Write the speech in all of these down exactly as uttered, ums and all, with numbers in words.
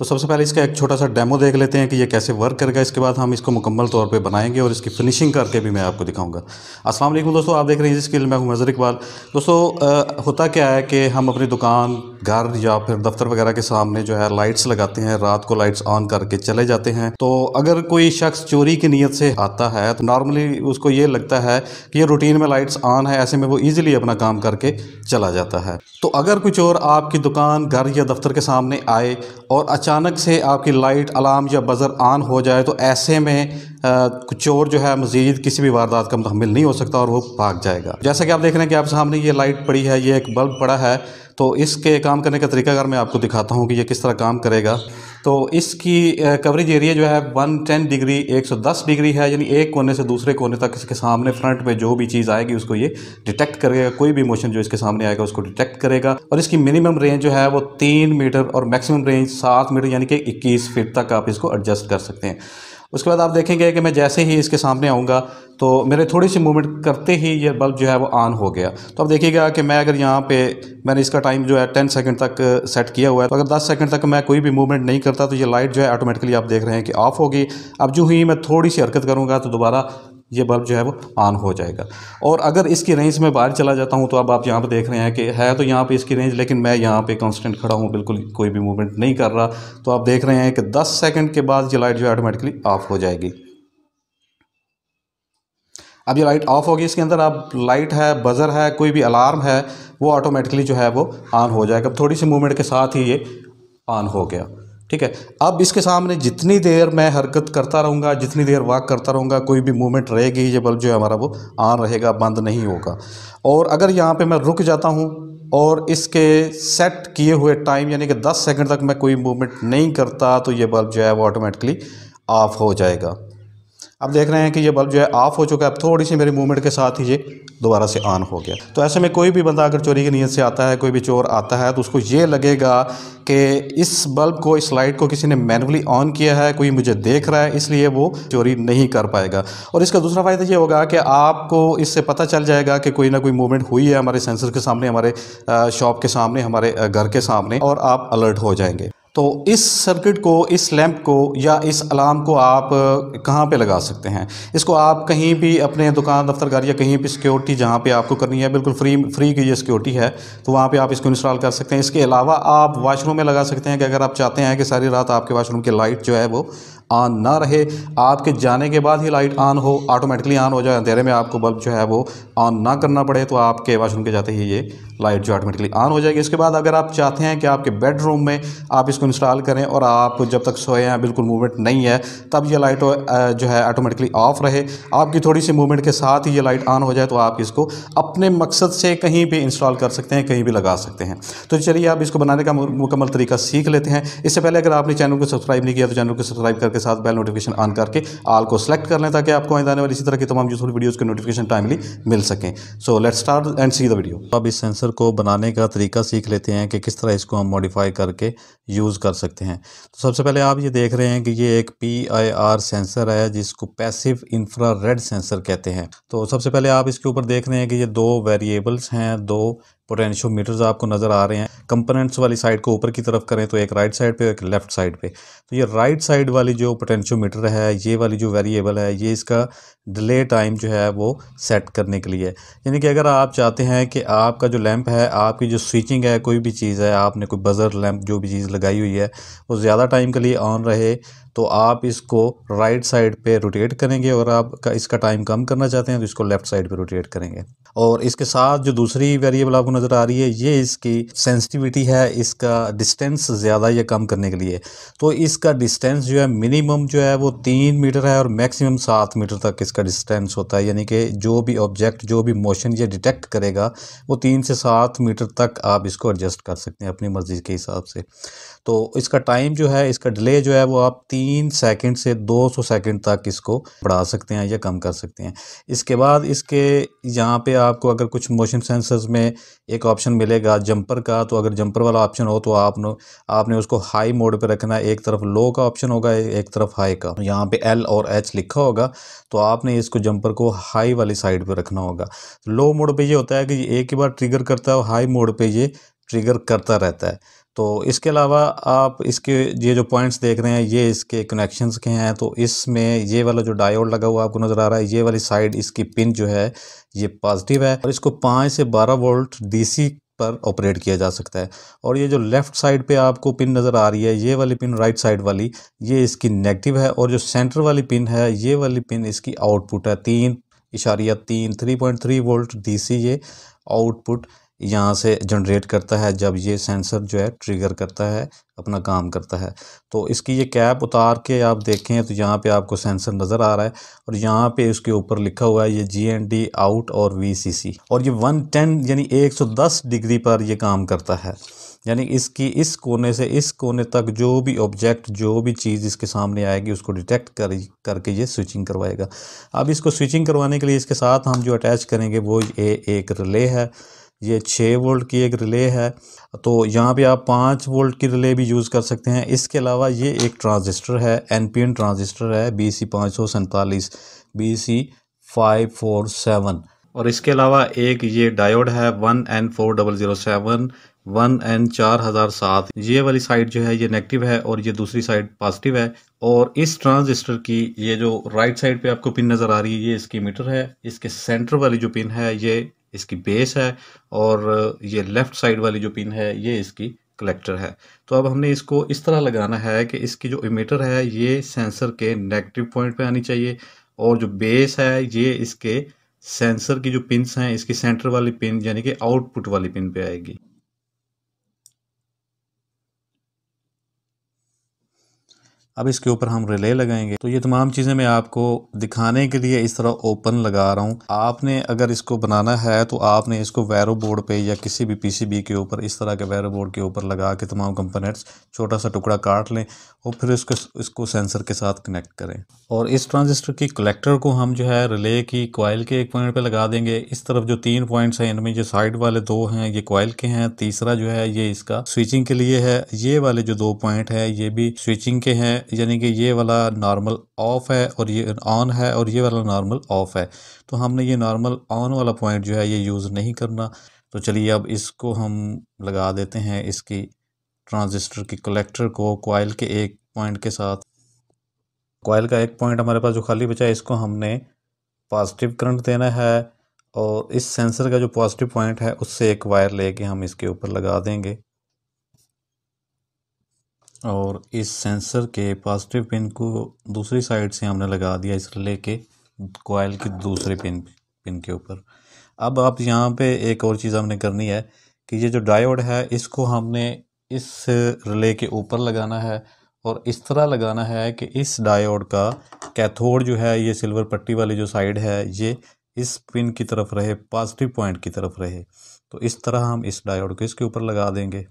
तो सबसे पहले इसका एक छोटा सा डेमो देख लेते हैं कि ये कैसे वर्क करेगा। इसके बाद हम इसको मुकम्मल तौर पे बनाएंगे और इसकी फिनिशिंग करके भी मैं आपको दिखाऊंगा। अस्सलाम वालेकुम दोस्तों, आप देख रहे हैं इजी स्किल, मैं हूं मज़हर इकबाल। दोस्तों आ, होता क्या है कि हम अपनी दुकान, घर या फिर दफ्तर वगैरह के सामने जो है लाइट्स लगाते हैं, रात को लाइट्स ऑन करके चले जाते हैं। तो अगर कोई शख्स चोरी की नीयत से आता है तो नॉर्मली उसको ये लगता है कि ये रूटीन में लाइट्स ऑन है, ऐसे में वो ईजिली अपना काम करके चला जाता है। तो अगर कोई चोर आपकी दुकान, घर या दफ्तर के सामने आए और अचानक से आपकी लाइट, अलार्म या बज़र ऑन हो जाए तो ऐसे में आ, चोर जो है मज़ीद किसी भी वारदात का मुतहम्मिल नहीं हो सकता और वो भाग जाएगा। जैसा कि आप देख रहे हैं कि आप सामने ये लाइट पड़ी है, ये एक बल्ब पड़ा है। तो इसके काम करने का तरीकाकार मैं आपको दिखाता हूँ कि ये किस तरह काम करेगा। तो इसकी कवरेज एरिया जो है एक सौ दस डिग्री, एक सौ दस डिग्री है, यानी एक कोने से दूसरे कोने तक इसके सामने फ्रंट पे जो भी चीज़ आएगी उसको ये डिटेक्ट करेगा। कोई भी मोशन जो इसके सामने आएगा उसको डिटेक्ट करेगा। और इसकी मिनिमम रेंज जो है वो तीन मीटर और मैक्सिमम रेंज सात मीटर यानी कि इक्कीस फीट तक आप इसको एडजस्ट कर सकते हैं। उसके बाद आप देखेंगे कि मैं जैसे ही इसके सामने आऊँगा तो मेरे थोड़ी सी मूवमेंट करते ही ये बल्ब जो है वो ऑन हो गया। तो आप देखिएगा कि मैं अगर यहाँ पे, मैंने इसका टाइम जो है दस सेकंड तक सेट किया हुआ है, तो अगर दस सेकंड तक मैं कोई भी मूवमेंट नहीं करता तो ये लाइट जो है ऑटोमेटिकली आप देख रहे हैं कि ऑफ होगी। अब जो ही मैं थोड़ी सी हरकत करूँगा तो दोबारा ये बल्ब जो है वो ऑन हो जाएगा। और अगर इसकी रेंज में बाहर चला जाता हूँ तो अब आप यहाँ पे देख रहे हैं कि है तो यहाँ पे इसकी रेंज, लेकिन मैं यहाँ पे कांस्टेंट खड़ा हूँ, बिल्कुल कोई भी मूवमेंट नहीं कर रहा। तो आप देख रहे हैं कि दस सेकंड के बाद ये लाइट जो है ऑटोमेटिकली ऑफ हो जाएगी। अब ये लाइट ऑफ होगी, इसके अंदर आप लाइट है, बज़र है, कोई भी अलार्म है, वो ऑटोमेटिकली जो है वो ऑन हो जाएगा। थोड़ी सी मूवमेंट के साथ ही ये ऑन हो गया। ठीक है, अब इसके सामने जितनी देर मैं हरकत करता रहूँगा, जितनी देर वॉक करता रहूँगा, कोई भी मूवमेंट रहेगी, ये बल्ब जो है हमारा वो ऑन रहेगा, बंद नहीं होगा। और अगर यहाँ पे मैं रुक जाता हूँ और इसके सेट किए हुए टाइम यानी कि दस सेकंड तक मैं कोई मूवमेंट नहीं करता तो ये बल्ब जो है वो ऑटोमेटिकली ऑफ़ हो जाएगा। अब देख रहे हैं कि ये बल्ब जो है ऑफ़ हो चुका है। अब थोड़ी सी मेरी मूवमेंट के साथ ही ये दोबारा से ऑन हो गया। तो ऐसे में कोई भी बंदा अगर चोरी की नीयत से आता है, कोई भी चोर आता है, तो उसको ये लगेगा कि इस बल्ब को, इस लाइट को किसी ने मैनुअली ऑन किया है, कोई मुझे देख रहा है, इसलिए वो चोरी नहीं कर पाएगा। और इसका दूसरा फ़ायदा ये होगा कि आपको इससे पता चल जाएगा कि कोई ना कोई मूवमेंट हुई है हमारे सेंसर के सामने, हमारे शॉप के सामने, हमारे घर के सामने, और आप अलर्ट हो जाएंगे। तो इस सर्किट को, इस लैंप को या इस अलार्म को आप कहाँ पे लगा सकते हैं? इसको आप कहीं भी अपने दुकान, दफ्तर, घर या कहीं भी सिक्योरिटी जहाँ पे आपको करनी है, बिल्कुल फ्री फ्री की ये सिक्योरिटी है, तो वहाँ पे आप इसको इंस्टॉल कर सकते हैं। इसके अलावा आप वाशरूम में लगा सकते हैं कि अगर आप चाहते हैं कि सारी रात आपके वाशरूम की लाइट जो है वो ऑन ना रहे, आपके जाने के बाद ही लाइट ऑन हो, ऑटोमेटिकली ऑन हो जाए, अंधेरे में आपको बल्ब जो है वो ऑन ना करना पड़े, तो आपके वाशरूम के जाते ही ये लाइट जो ऑटोमेटिकली ऑन हो जाएगी। इसके बाद अगर आप चाहते हैं कि आपके बेडरूम में आप इसको इंस्टॉल करें और आप जब तक सोए हैं, बिल्कुल मूवमेंट नहीं है, तब ये लाइट जो है ऑटोमेटिकली ऑफ रहे, आपकी थोड़ी सी मूवमेंट के साथ ही ये लाइट ऑन हो जाए, तो आप इसको अपने मकसद से कहीं भी इंस्टॉल कर सकते हैं, कहीं भी लगा सकते हैं। तो चलिए आप इसको बनाने का मुकम्मल तरीका सीख लेते हैं। इससे पहले अगर आपने चैनल को सब्सक्राइब नहीं किया तो चैनल को सब्सक्राइब करके साथ बेल नोटिफिकेशन ऑन करके ऑल को सेलेक्ट कर लें ताकि आपको आने वाली इसी तरह की तमाम यूजफुल वीडियोस के नोटिफिकेशन टाइमली मिल सकें। So let's start and see the video. अब इस सेंसर को बनाने का तरीका सीख लेते हैं कि किस तरह इसको हम मॉडिफाई करके यूज़ कर सकते हैं। तो सबसे पहले आप ये देख रहे हैं कि ये एक पी आई आर सेंसर है जिसको पैसिव इंफ्रा रेड सेंसर कहते हैं। तो सबसे पहले आप इसके ऊपर देख रहे हैं कि ये दो वेरिएबल्स हैं, दो पोटेंशियोमीटर्स आपको नज़र आ रहे हैं। कंपोनेंट्स वाली साइड को ऊपर की तरफ करें तो एक राइट साइड पे और एक लेफ़्ट साइड पे। तो ये राइट साइड वाली जो पोटेंशियोमीटर है, ये वाली जो वेरिएबल है, ये इसका डिले टाइम जो है वो सेट करने के लिए है। यानी कि अगर आप चाहते हैं कि आपका जो लैंप है, आपकी जो स्विचिंग है, कोई भी चीज़ है, आपने कोई बज़र, लैंप, जो भी चीज़ लगाई हुई है, वो ज़्यादा टाइम के लिए ऑन रहे, तो आप इसको राइट साइड पे रोटेट करेंगे। और आप का इसका टाइम कम करना चाहते हैं तो इसको लेफ़्ट साइड पे रोटेट करेंगे। और इसके साथ जो दूसरी वेरिएबल आपको नज़र आ रही है, ये इसकी सेंसिटिविटी है, इसका डिस्टेंस ज़्यादा या कम करने के लिए। तो इसका डिस्टेंस जो है मिनिमम जो है वो तीन मीटर है और मैक्सिमम सात मीटर तक इसका डिस्टेंस होता है। यानी कि जो भी ऑब्जेक्ट, जो भी मोशन ये डिटेक्ट करेगा, वो तीन से सात मीटर तक आप इसको एडजस्ट कर सकते हैं अपनी मर्ज़ी के हिसाब से। तो इसका टाइम जो है, इसका डिले जो है, वो आप तीन सेकंड से दो सौ सेकंड तक इसको बढ़ा सकते हैं या कम कर सकते हैं। इसके बाद इसके यहाँ पे आपको अगर कुछ मोशन सेंसर्स में एक ऑप्शन मिलेगा जंपर का, तो अगर जंपर वाला ऑप्शन हो तो आपने आपने उसको हाई मोड पे रखना है। एक तरफ लो का ऑप्शन होगा, एक तरफ हाई का। यहाँ पे एल और एच लिखा होगा, तो आपने इसको जंपर को हाई वाली साइड पर रखना होगा। लो मोड पर ये होता है कि एक ही बार ट्रिगर करता है, हाई मोड पर ये ट्रिगर करता रहता है। तो इसके अलावा आप इसके ये जो पॉइंट्स देख रहे हैं ये इसके कनेक्शंस के हैं। तो इसमें ये वाला जो डायोड लगा हुआ आपको नज़र आ रहा है, ये वाली साइड इसकी पिन जो है ये पॉजिटिव है और इसको पाँच से बारह वोल्ट डीसी पर ऑपरेट किया जा सकता है। और ये जो लेफ़्ट साइड पे आपको पिन नज़र आ रही है, ये वाली पिन राइट साइड वाली ये इसकी नेगेटिव है और जो सेंटर वाली पिन है ये वाली पिन इसकी आउटपुट है। तीन इशारिया तीन three point three volt D C ये आउटपुट यहाँ से जनरेट करता है जब ये सेंसर जो है ट्रिगर करता है, अपना काम करता है। तो इसकी ये कैप उतार के आप देखें तो यहाँ पे आपको सेंसर नज़र आ रहा है और यहाँ पे उसके ऊपर लिखा हुआ है ये जी एन डी आउट और वी सी सी और ये वन टेन यानी एक सौ दस डिग्री पर ये काम करता है। यानी इसकी इस कोने से इस कोने तक जो भी ऑब्जेक्ट जो भी चीज़ इसके सामने आएगी उसको डिटेक्ट कर करके ये स्विचिंग करवाएगा। अब इसको स्विचिंग करवाने के लिए इसके साथ हम जो अटैच करेंगे वो ये एक रिले है, ये छः वोल्ट की एक रिले है। तो यहाँ पे आप पाँच वोल्ट की रिले भी यूज़ कर सकते हैं। इसके अलावा ये एक ट्रांजिस्टर है, एनपीएन ट्रांजिस्टर है बी सी पाँच सौ सैंतालीस B C five four seven. और इसके अलावा एक ये डायोड है one N four double zero seven one N चार हज़ार सात। ये वाली साइड जो है ये नेगेटिव है और ये दूसरी साइड पॉजिटिव है। और इस ट्रांजिस्टर की ये जो राइट साइड पे आपको पिन नज़र आ रही है ये इसकी मीटर है, इसके सेंटर वाली जो पिन है ये इसकी बेस है और ये लेफ़्ट साइड वाली जो पिन है ये इसकी कलेक्टर है। तो अब हमने इसको इस तरह लगाना है कि इसकी जो इमीटर है ये सेंसर के नेगेटिव पॉइंट पे आनी चाहिए और जो बेस है ये इसके सेंसर की जो पिन्स हैं इसकी सेंटर वाली पिन यानी कि आउटपुट वाली पिन पे आएगी। अब इसके ऊपर हम रिले लगाएंगे। तो ये तमाम चीज़ें मैं आपको दिखाने के लिए इस तरह ओपन लगा रहा हूँ। आपने अगर इसको बनाना है तो आपने इसको वैरो बोर्ड पे या किसी भी पीसीबी के ऊपर इस तरह के वैरो बोर्ड के ऊपर लगा के तमाम कंपोनेंट्स छोटा सा टुकड़ा काट लें और फिर इसको इसको सेंसर के साथ कनेक्ट करें। और इस ट्रांजिस्टर की कलेक्टर को हम जो है रिले की कॉयल के एक पॉइंट पर लगा देंगे। इस तरफ जो तीन पॉइंट्स हैं इनमें जो साइड वाले दो हैं ये कॉयल के हैं, तीसरा जो है ये इसका स्विचिंग के लिए है। ये वाले जो दो पॉइंट है ये भी स्विचिंग के हैं, यानी कि ये वाला नॉर्मल ऑफ है और ये ऑन है और ये वाला नॉर्मल ऑफ है। तो हमने ये नॉर्मल ऑन वाला पॉइंट जो है ये यूज़ नहीं करना। तो चलिए अब इसको हम लगा देते हैं इसकी ट्रांजिस्टर की कलेक्टर को कॉइल के एक पॉइंट के साथ। कॉइल का एक पॉइंट हमारे पास जो खाली बचा है इसको हमने पॉजिटिव करंट देना है और इस सेंसर का जो पॉजिटिव पॉइंट है उससे एक वायर लेके हम इसके ऊपर लगा देंगे और इस सेंसर के पॉजिटिव पिन को दूसरी साइड से हमने लगा दिया इस रिले के कॉइल के दूसरे पिन पिन के ऊपर। अब आप यहाँ पे एक और चीज़ हमने करनी है कि ये जो डायोड है इसको हमने इस रिले के ऊपर लगाना है और इस तरह लगाना है कि इस डायोड का कैथोड जो है ये सिल्वर पट्टी वाली जो साइड है ये इस पिन की तरफ रहे, पॉजिटिव पॉइंट की तरफ रहे। तो इस तरह हम इस डायोड को इसके ऊपर लगा देंगे।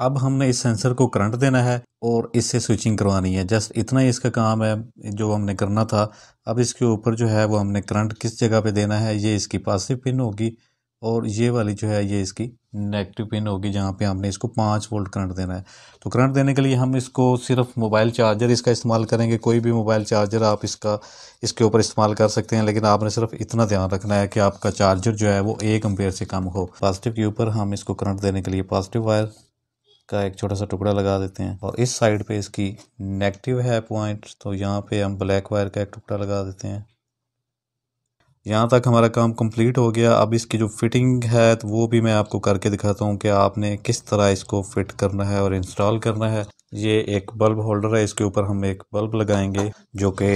अब हमने इस सेंसर को करंट देना है और इससे स्विचिंग करवानी है। जस्ट इतना ही इसका काम है जो हमने करना था। अब इसके ऊपर जो है वो हमने करंट किस जगह पे देना है, ये इसकी पॉजिटिव पिन होगी और ये वाली जो है ये इसकी नेगेटिव पिन होगी जहाँ पे हमने इसको पाँच वोल्ट करंट देना है। तो करंट देने के लिए हम इसको सिर्फ मोबाइल चार्जर इसका इस्तेमाल करेंगे। कोई भी मोबाइल चार्जर आप इसका इसके ऊपर इस्तेमाल कर सकते हैं, लेकिन आपने सिर्फ इतना ध्यान रखना है कि आपका चार्जर जो है वो एक एम्पीयर से कम हो। पॉजिटिव के ऊपर हम इसको करंट देने के लिए पॉजिटिव वायर का एक छोटा सा टुकड़ा लगा देते हैं और इस साइड पे इसकी नेगेटिव है पॉइंट, तो यहाँ पे हम ब्लैक वायर का एक टुकड़ा लगा देते हैं। यहाँ तक हमारा काम कंप्लीट हो गया। अब इसकी जो फिटिंग है तो वो भी मैं आपको करके दिखाता हूँ कि आपने किस तरह इसको फिट करना है और इंस्टॉल करना है। ये एक बल्ब होल्डर है, इसके ऊपर हम एक बल्ब लगाएंगे जो कि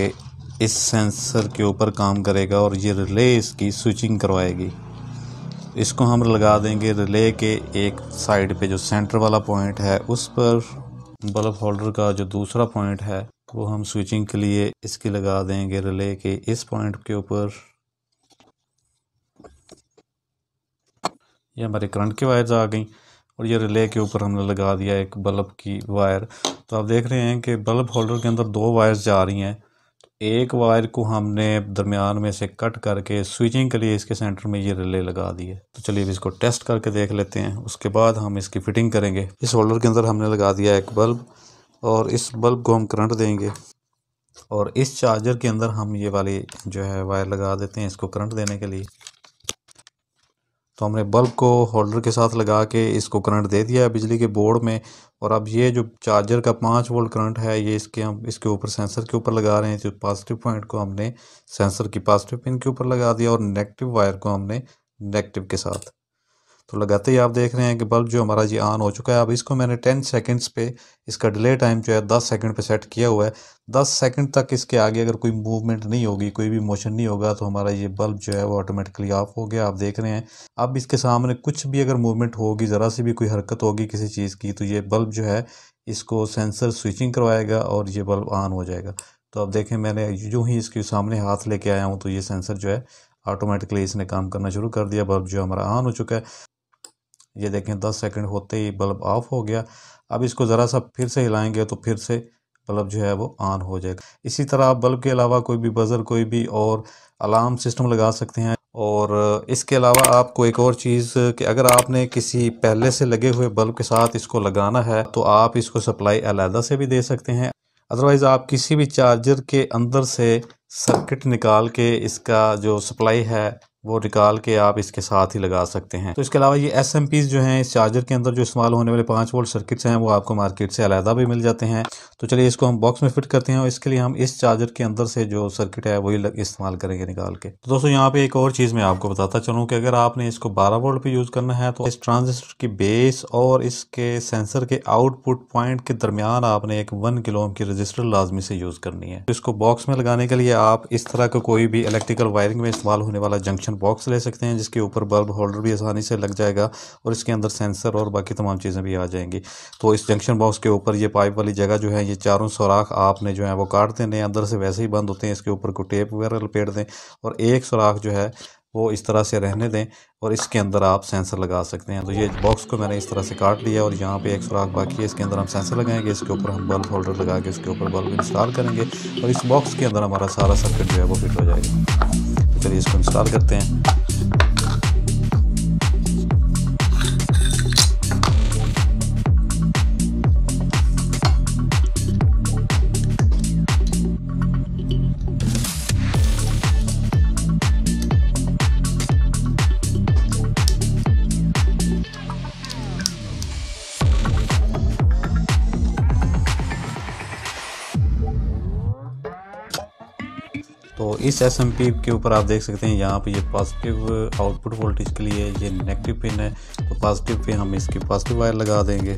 इस सेंसर के ऊपर काम करेगा और ये रिले इसकी स्विचिंग करवाएगी। इसको हम लगा देंगे रिले के एक साइड पे जो सेंटर वाला पॉइंट है उस पर। बल्ब होल्डर का जो दूसरा पॉइंट है वो हम स्विचिंग के लिए इसकी लगा देंगे रिले के इस पॉइंट के ऊपर। ये हमारे करंट की वायर्स आ गई और ये रिले के ऊपर हमने लगा दिया एक बल्ब की वायर। तो आप देख रहे हैं कि बल्ब होल्डर के अंदर दो वायर्स जा रही हैं। एक वायर को हमने दरमियान में से कट करके स्विचिंग के लिए इसके सेंटर में ये रिले लगा दी है। तो चलिए इसको टेस्ट करके देख लेते हैं, उसके बाद हम इसकी फिटिंग करेंगे। इस होल्डर के अंदर हमने लगा दिया एक बल्ब और इस बल्ब को हम करंट देंगे और इस चार्जर के अंदर हम ये वाली जो है वायर लगा देते हैं इसको करंट देने के लिए। तो हमने बल्ब को होल्डर के साथ लगा के इसको करंट दे दिया है बिजली के बोर्ड में। और अब ये जो चार्जर का पाँच वोल्ट करंट है ये इसके हम इसके ऊपर सेंसर के ऊपर लगा रहे हैं। तो पॉजिटिव पॉइंट को हमने सेंसर की पॉजिटिव पिन के ऊपर लगा दिया और नेगेटिव वायर को हमने नेगेटिव के साथ। तो लगाते ही आप देख रहे हैं कि बल्ब जो हमारा ये ऑन हो चुका है। अब इसको मैंने टेन सेकंड्स पे, इसका डिले टाइम जो है दस सेकंड पे सेट किया हुआ है। दस सेकंड तक इसके आगे अगर कोई मूवमेंट नहीं होगी, कोई भी मोशन नहीं होगा, तो हमारा ये बल्ब जो है वो ऑटोमेटिकली ऑफ हो गया। आप देख रहे हैं अब इसके सामने कुछ भी अगर मूवमेंट होगी, ज़रा सी भी कोई हरकत होगी किसी चीज़ की, तो ये बल्ब जो है इसको सेंसर स्विचिंग करवाएगा और ये बल्ब ऑन हो जाएगा। तो आप देखें मैंने यूँ ही इसके सामने हाथ लेके आया हूँ तो ये सेंसर जो है ऑटोमेटिकली इसने काम करना शुरू कर दिया। बल्ब जो हमारा ऑन हो चुका है। ये देखें दस सेकंड होते ही बल्ब ऑफ हो गया। अब इसको ज़रा सा फिर से हिलाएंगे तो फिर से बल्ब जो है वो ऑन हो जाएगा। इसी तरह आप बल्ब के अलावा कोई भी बजर, कोई भी और अलार्म सिस्टम लगा सकते हैं। और इसके अलावा आपको एक और चीज़ कि अगर आपने किसी पहले से लगे हुए बल्ब के साथ इसको लगाना है तो आप इसको सप्लाई अलहदा से भी दे सकते हैं। अदरवाइज़ आप किसी भी चार्जर के अंदर से सर्किट निकाल के इसका जो सप्लाई है वो निकाल के आप इसके साथ ही लगा सकते हैं। तो इसके अलावा ये एस एम पीज़ जो हैं इस चार्जर के अंदर जो इस्तेमाल होने वाले पाँच वोल्ट सर्किट्स हैं वो आपको मार्केट से अलहदा भी मिल जाते हैं। तो चलिए इसको हम बॉक्स में फिट करते हैं और इसके लिए हम इस चार्जर के अंदर से जो सर्किट है वही इस्तेमाल करेंगे निकाल के। तो दोस्तों यहाँ पे एक और चीज़ मैं आपको बताता चलूँ कि अगर आपने इसको बारह वोल्ट पर यूज़ करना है तो इस ट्रांजिस्टर की बेस और इसके सेंसर के आउटपुट पॉइंट के दरमियान आपने एक वन किलो ओम की रजिस्टर लाजमी से यूज़ करनी है। इसको बॉक्स में लगाने के लिए आप इस तरह का कोई भी इलेक्ट्रिकल वायरिंग में इस्तेमाल होने वाला जंक्शन बॉक्स ले सकते हैं जिसके ऊपर बल्ब होल्डर भी आसानी से लग जाएगा और इसके अंदर सेंसर और बाकी तमाम चीज़ें भी आ जाएंगी। तो इस जंक्शन बॉक्स के ऊपर ये पाइप वाली जगह जो है ये चारों सुराख आपने जो है वो काट देने, अंदर से वैसे ही बंद होते हैं, इसके ऊपर को टेप वगैरह लपेट दें और एक सुराख जो है वो इस तरह से रहने दें और इसके अंदर आप सेंसर लगा सकते हैं। तो ये बॉक्स को मैंने इस तरह से काट लिया और यहाँ पे एक सुराख बाकी है, इसके अंदर हम सेंसर लगाएंगे, इसके ऊपर हम बल्ब होल्डर लगा के इसके ऊपर बल्ब इंस्टॉल करेंगे और इस बॉक्स के अंदर हमारा सारा सर्किट जो है वो फिट हो जाएगा। तो चलिए इसको इंस्टॉल करते हैं। तो इस एस एम पी के ऊपर आप देख सकते हैं यहाँ पे ये पॉजिटिव आउटपुट वोल्टेज के लिए ये नेगेटिव पिन है, तो पॉजिटिव पे हम इसकी पॉजिटिव वायर लगा देंगे।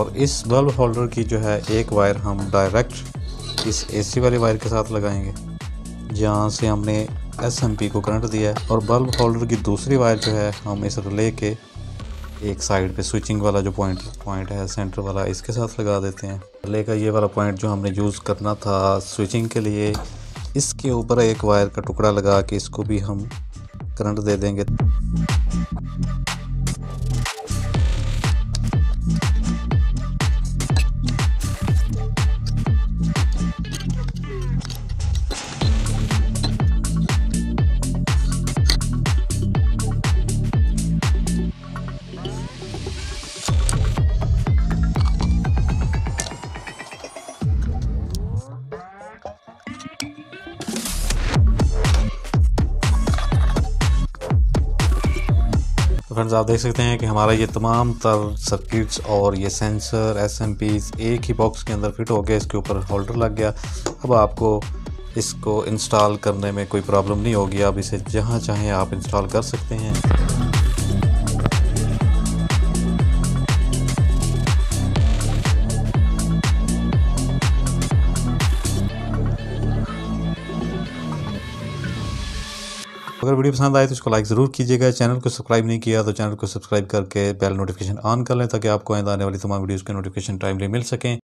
और इस बल्ब होल्डर की जो है एक वायर हम डायरेक्ट इस एसी वाली वायर के साथ लगाएंगे जहाँ से हमने एस एम पी को करंट दिया है और बल्ब होल्डर की दूसरी वायर जो है हम इस रिले के एक साइड पे स्विचिंग वाला जो पॉइंट पॉइंट है सेंटर वाला इसके साथ लगा देते हैं। रिले का ये वाला पॉइंट जो हमने यूज़ करना था स्विचिंग के लिए इसके ऊपर एक वायर का टुकड़ा लगा के इसको भी हम करंट दे देंगे। फ्रेंड्स आप देख सकते हैं कि हमारा ये तमाम तर सर्किट्स और ये सेंसर एस एम पीज एक ही बॉक्स के अंदर फिट हो गया, इसके ऊपर होल्डर लग गया। अब आपको इसको इंस्टॉल करने में कोई प्रॉब्लम नहीं होगी, आप इसे जहाँ चाहें आप इंस्टॉल कर सकते हैं। अगर वीडियो पसंद आए तो इसको लाइक ज़रूर कीजिएगा। चैनल को सब्सक्राइब नहीं किया तो चैनल को सब्सक्राइब करके बेल नोटिफिकेशन ऑन कर लें ताकि आपको आने वाली तमाम वीडियोस के नोटिफिकेशन टाइमली मिल सकें।